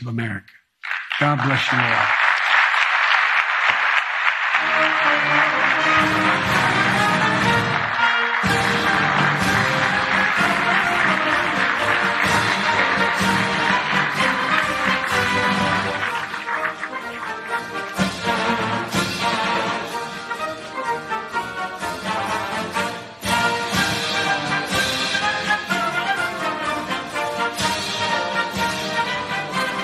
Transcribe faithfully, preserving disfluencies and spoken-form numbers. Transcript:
of America. God bless you all.